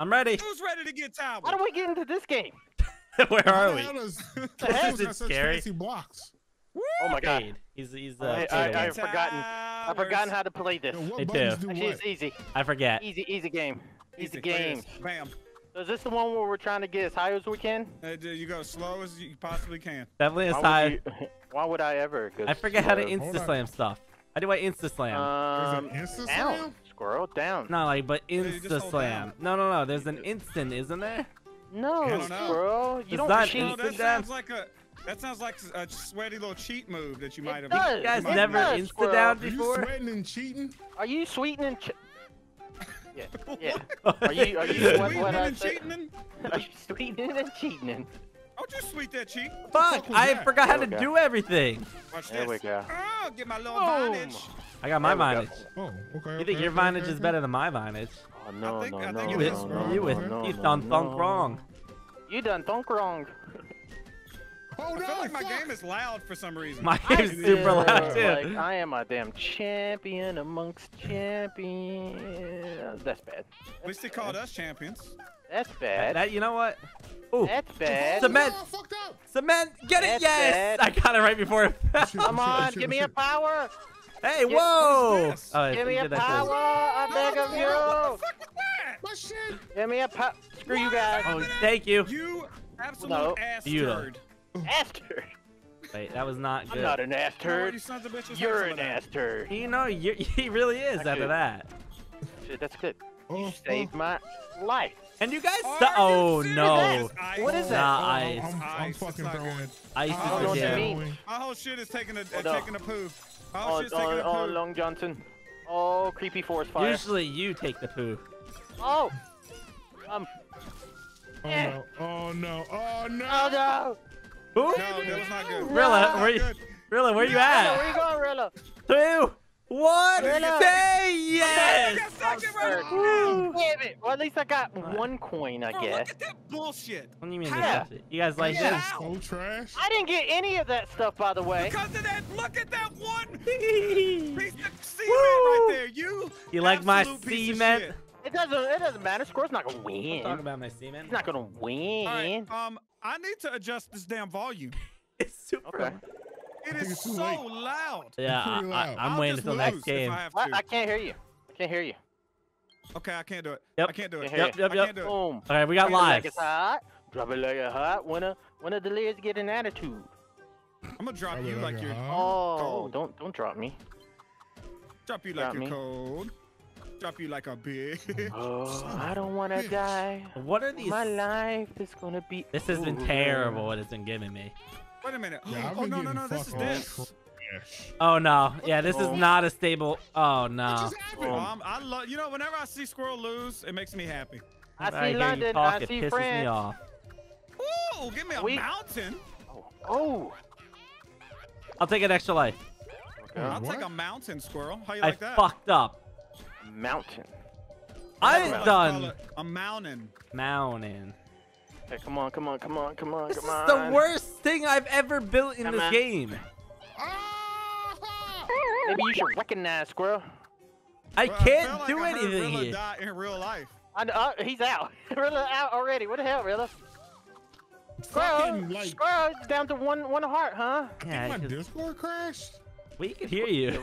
I'm ready. Who's ready to get towel? How do we get into this game? Where are we? This is scary. Blocks. Oh my God! He's I've forgotten how to play this. Yo, Actually, it's easy. I forget. Easy game. Easy game. Bam. So is this the one where we're trying to get as high as we can? You go slow as you possibly can. Definitely as high. Why would I ever? I forget how to insta slam stuff. How do I insta slam? Insta slam? Squirrel down. No, like but insta slam. No. There's an instant, isn't there? No, squirrel. You don't cheat. That sounds like a. That sounds like a sweaty little cheat move that you might have. You guys never insta down before? Are you sweating and cheating? Are you sweating and cheating? Yeah. Yeah. Are you sweating and cheating? Are you sweating and cheating? Don't you sweat that cheat? Fuck! I forgot how to do everything. Watch this. There we go. Oh, get my little vinage. I got my vinage. Oh, okay. You think your vinage is better than my vinage? Oh no, no. You done thunk wrong. You done thunk wrong. Oh, no, I feel like my game is loud for some reason. My game's super loud, too. Like, I am a damn champion amongst champions. That's bad. At least they called us champions. That's bad. You know what? Ooh. That's bad. Cement. Oh, fucked up. Cement. Get it. That's yes. Bad. I got it right before it fell. Come on. Give me a power. Hey, whoa. Oh, give me a power. I beg of you. What the fuck was that? My shit. Give me a power. Screw you guys. Oh, thank you. You absolute ass turd. Aster. Wait, that was not good. I'm not an ass turd. You're an ass turd. You know, he really is after that. Shit, that's good. You saved my life. And you guys. Oh no! What is that? Nah, ice. I'm fucking throwing. Ice is the My whole shit is taking a poo. My whole shit's taking a poo. Oh, Long Johnson. Oh, creepy forest fire. Usually you take the poo. Oh. Oh no! Oh no! Who? No, that was not good. Rilla, where you at? Where you going, Rilla? 2, 1, Rilla. Say yes! Woo. Damn it. Well, at least I got one coin, I guess. Look at that bullshit. What do you mean bullshit? You guys like this? So trash. I didn't get any of that stuff, by the way. Because of that, look at that one piece of cement right there. You like my cement? It doesn't matter. Squirrel's not gonna win. I'm talking about my cement. He's not gonna win. Right, I need to adjust this damn volume. It's super. Okay. It is so loud. Yeah, I'm waiting until next game. I can't hear you. I can't hear you. Okay, I can't do it. Yep. I can't do it. Yep. Boom. All right, we got live. Drop it like it's hot. Drop it like it's hot. When a Delirious get an attitude. I'm gonna drop you like you're cold. Don't drop me. Drop you like you're cold. Drop you like a bitch. Oh, I don't want to die. What are these? My life is going to be. This has been terrible what it's been giving me. Wait a minute. Yeah, oh, no. This is this. Oh, no. Yeah, this is not a stable. Oh, no. I love, you know, whenever I see Squirrel lose, it makes me happy. I see London. I see France. It pisses me off. Ooh, give me a mountain. Oh. I'll take an extra life. Okay. I'll take a mountain, Squirrel. How you like that? I fucked up. Mountain. I'm done. A mountain. Mountain. Hey, come on. This is the worst thing I've ever built in this game. Maybe you should recognize, Squirrel. I can't do anything here. Die in real life. He's out. Rilla out already. What the hell, Rilla? Squirrel, down to one heart, huh? Yeah, my Discord crashed. We can hear you.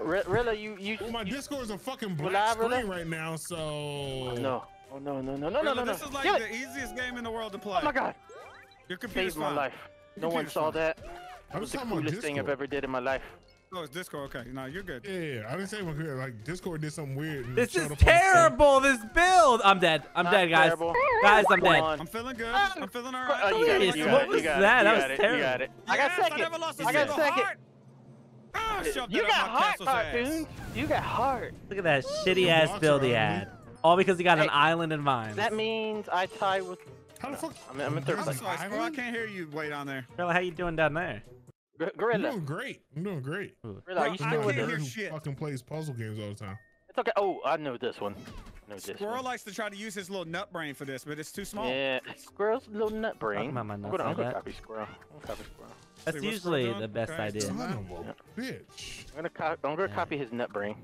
Rilla, well, my Discord is a fucking black screen right now, so... No, Rilla. This is like the easiest game in the world to play. Oh, my God. Your computer's saved my life. No one saw that. It was the coolest thing I've ever did in my life. Oh, it's Discord. Okay. No, you're good. Yeah, I didn't say like Discord did something weird. This is terrible, this build. I'm dead. I'm dead, guys. Terrible. Guys, I'm dead. I'm feeling good. I'm feeling all right. What was that? That was terrible. I got second. You got heart, Cartoonz. You got heart. Look at that shitty-ass build he had. All because he got an island in mind. That means I tie with... How the fuck? I'm in third place. I can't hear you way down there. Gorilla, how you doing down there? Gorilla. I'm doing great. Gorilla, are you still with us? He fucking plays puzzle games all the time. It's okay. Oh, I know this one. Squirrel likes to try to use his little nut brain for this, but it's too small. Yeah, Squirrel's little nut brain. I'm gonna copy Squirrel. That's usually the best idea. Bitch. I'm gonna copy his nut brain.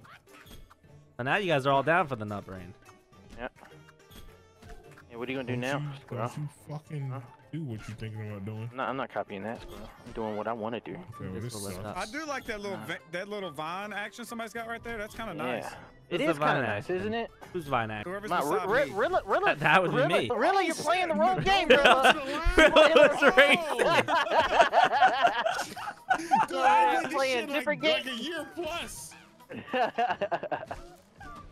Well, now you guys are all down for the nut brain. Yeah. Yeah, what are you gonna do now, squirrel? Don't you fucking do what you're thinking about doing. No, I'm not copying that, squirrel. I'm doing what I want to do. Okay, well, this I do like that little vine action somebody's got right there. That's kind of nice. It is kind of nice, isn't it? Who's vine action? Whoever's Rilla, that was me. Rilla, you're playing the wrong game, Rilla. Rilla's racist. Dude, I'm playing different games. Like a year plus.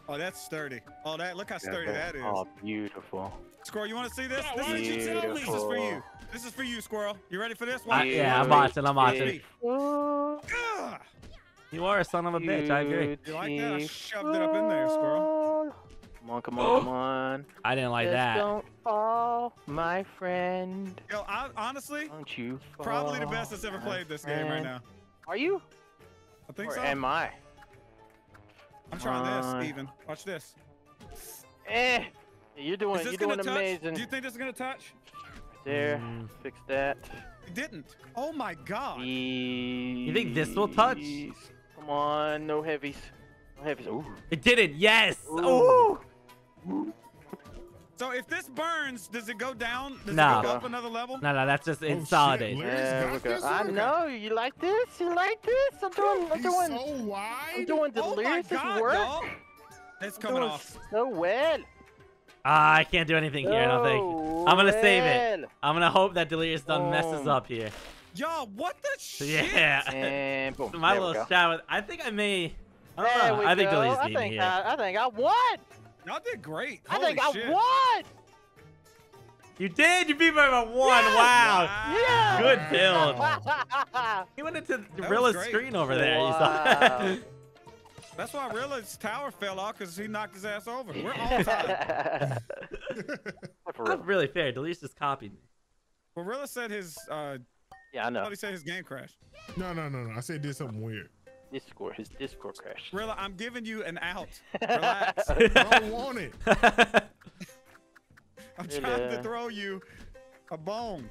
Oh, that's sturdy. Oh, that look how sturdy that is. Oh, beautiful. Squirrel, you want to see this? Yeah, why didn't you tell me? This is for you. This is for you, Squirrel. You ready for this one? Yeah, I'm watching. I'm watching. You are a son of a bitch. I agree. You like that? I shoved it up in there, Squirrel. Come on, come on, come on. I didn't like that. Don't fall, my friend. Yo, I, honestly, don't you fall, probably the best that's ever played this game right now. Are you? I think so. Or am I? I'm trying this, even. Watch this. Eh. You're doing, amazing. Do you think this is going to touch? Right there. Fix that. It didn't. Oh, my God. Please. You think this will touch? Come on. No heavies. No heavies. Ooh. It didn't. Yes. Ooh. Ooh. So if this burns, does it go down? Does it go up another level? No, no, that's just insolidated. I know you like this. You like this. I'm doing, I'm doing delirious work. Dog. It's coming off so well. I can't do anything here. I don't think. I'm gonna save it. I'm gonna hope that delirious done messes up here. Yo, what the shit? Yeah. And boom. My little shot. I think I may. I don't know. I think delirious needed here. I think I won. Y'all did great. Holy shit. I think I won. You did. You beat me by one. Yes. Wow. Yeah. Good build. He went into Rilla's screen over there. You saw. That's why Rilla's tower fell off because he knocked his ass over. We're all tied. Not really fair. Delirious just copied me. Well, Rilla said his. Yeah, I know. I thought he said his game crashed. No, no, no, no. I said he did something weird. Discord, his Discord crashed. Rilla, I'm giving you an out. Relax. I don't want it. I'm trying to throw you a bone.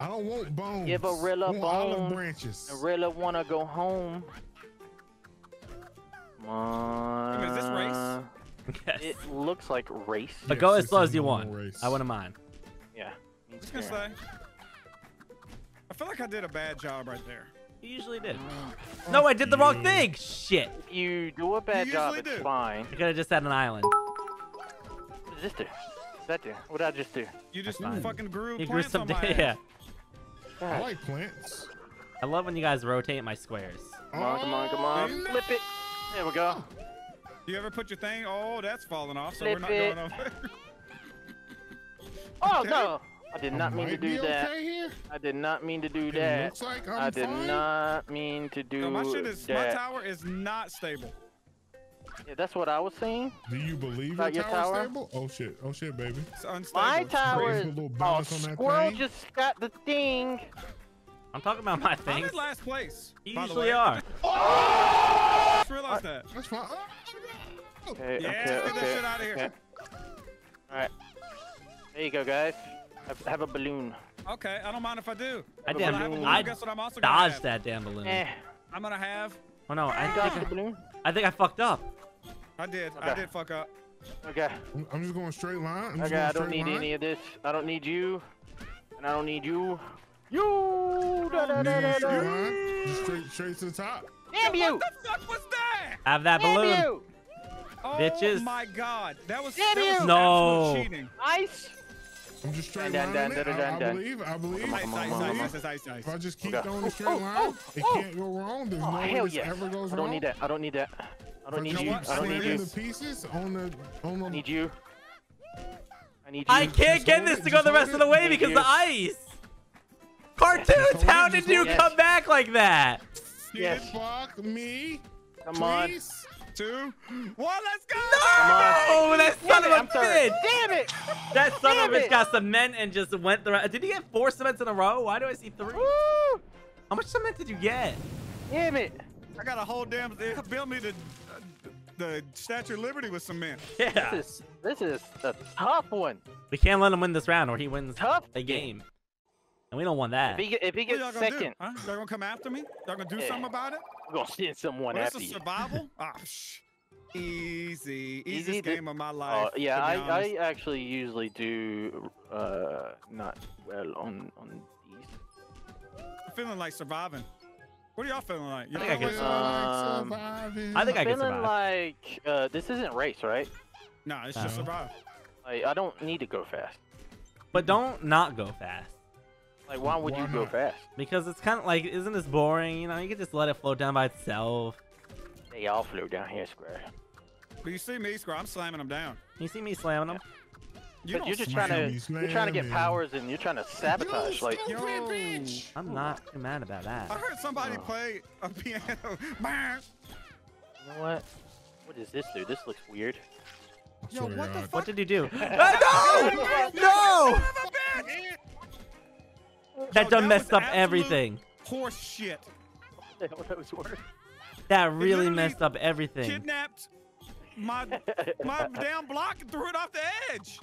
I don't want bones. Give a Rilla bone. Olive branches. Rilla wanna go home. Come on. Is this race? Yes. It looks like race. But go as slow as you want. Race. I wouldn't mind. Yeah. What's gonna say? I feel like I did a bad job right there. You usually did. No, I did the wrong thing. Shit. If you do a bad job, it's fine. I could have just had an island. What did this do? What did I just do? You just fucking grew plants on my ass. Yeah. I like plants. I love when you guys rotate my squares. Come on, come on, come on. Flip it. There we go. You ever put your thing? Oh, that's falling off, so we're not going over. Oh, no. I did not mean to do that. I did not mean to do that. I did not mean to do that. My tower is not stable. Yeah, that's what I was saying. Do you believe your tower is stable? Oh shit, baby. It's unstable. My tower is. Oh, Squirrel just got the thing. I'm talking about my thing. I'm in last place. You usually are. I just realized that. That's fine. Okay, yeah, let's get this shit out of here. All right. There you go, guys. I have a balloon. Okay, I don't mind if I do. I guess what I'm also dodged have. That damn balloon. I'm gonna have. Oh no, I think I fucked up. I did. Okay. I did fuck up. Okay. I'm just going straight line. Okay, I don't need any of this. I don't need you, and I don't need you. You. Straight to the top. Damn you! What the fuck was that? Have that balloon. You. Oh bitches. My God, that was absolute cheating. Ice. I'm just straight lining it. I believe. Ice. If I just keep going the straight line, it can't go wrong. There's no way this ever goes wrong. I don't need that. I don't need that. I don't need you. I don't need you. I need you. I need you. I can't get this to go the rest of the way because the ice. Cartoonz, how did you come back like that? Yes. Fuck me. Come on. 2, 1, let's go! No! That son of a bitch! Damn it! That son of a bitch got cement and just went through. Did he get 4 cements in a row? Why do I see 3? Woo! How much cement did you get? Damn it! I got a whole damn. It built me the Statue of Liberty with cement. Yeah. This is a tough one. We can't let him win this round, or he wins the game. And we don't want that. If he gets second, huh? They're gonna come after me. They're gonna do something about it. We're gonna send someone after you. This is survival. Ah, Easy. Easiest game of my life. Yeah, I actually usually do not well on these. I'm feeling like surviving. What are y'all feeling like? I think I can survive. Like this isn't race, right? No, it's just survive. Like, I don't need to go fast. But don't not go fast. Like, why would you go fast? Because it's kind of like, isn't this boring? You know, you can just let it float down by itself. They all flew down here, Square. But you see me, Square. I'm slamming them down. You see me slamming them. You you're just trying to get powers, and you're trying to sabotage. Like, I'm not too mad about that. I heard somebody play a piano. You know what? What does this do? This looks weird. Yo, what the fuck? What did you do? No! No! That done messed up everything. Horse shit. What the hell was that word? That really messed up everything. Kidnapped my damn block and threw it off the edge.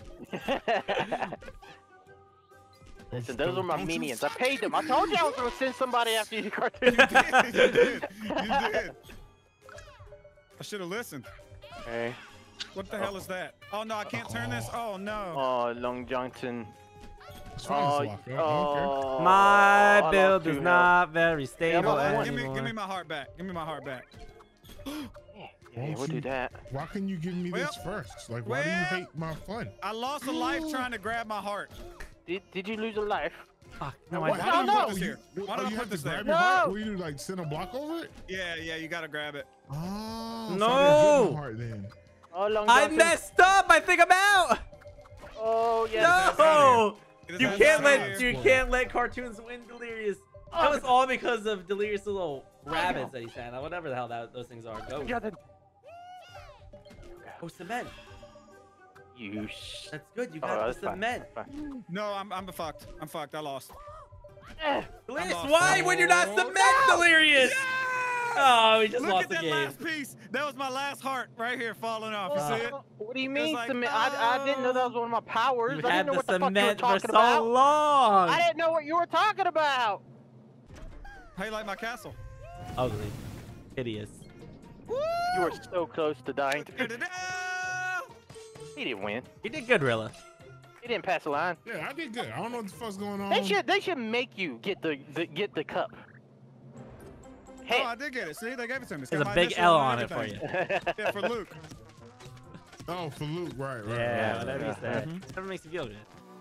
Listen, those were my minions. I paid them. I told you I was gonna send somebody after you, Cartoonz. You did. You did. I should have listened. Hey. What the hell is that? Oh no, I can't turn this. Oh no. Oh, Long Johnson. Oh, my build is not very stable. Yeah, give me my heart back. Give me my heart back. Yeah, we'll do that. Why can you give me this first? Like, why do you hate my fun? I lost a life trying to grab my heart. Did you lose a life? No, I don't know. Why don't you have to grab your heart? Will you like send a block over it? Yeah, you gotta grab it. Oh no! I messed up. I think I'm out. Oh yeah. No. You can't let Cartoonz win Delirious. That was all because of Delirious' little rabbits that he sent out, whatever the hell those things are. Go. Oh, cement. You. That's good. You got the cement. No, I'm fucked. I'm fucked. I lost. Delirious, why would you not cement Delirious? No! Oh, we just lost the game. Look at that last piece. That was my last heart right here falling off. You see it? What do you mean like, cement? I didn't know that was one of my powers. I didn't know what the fuck you were talking about. So long. I didn't know what you were talking about. How you like my castle? Ugly. Hideous. Woo! You were so close to dying. He didn't win. He did good, Rilla. He didn't pass the line. Yeah, I did good. I don't know what the fuck's going on. They should make you get the cup. Hey. Oh, I did get it. See, they gave it to me. There's a big L on it for you. Yeah, for Luke. Oh, for Luke, right. Yeah, whatever you say. Whatever makes you feel good.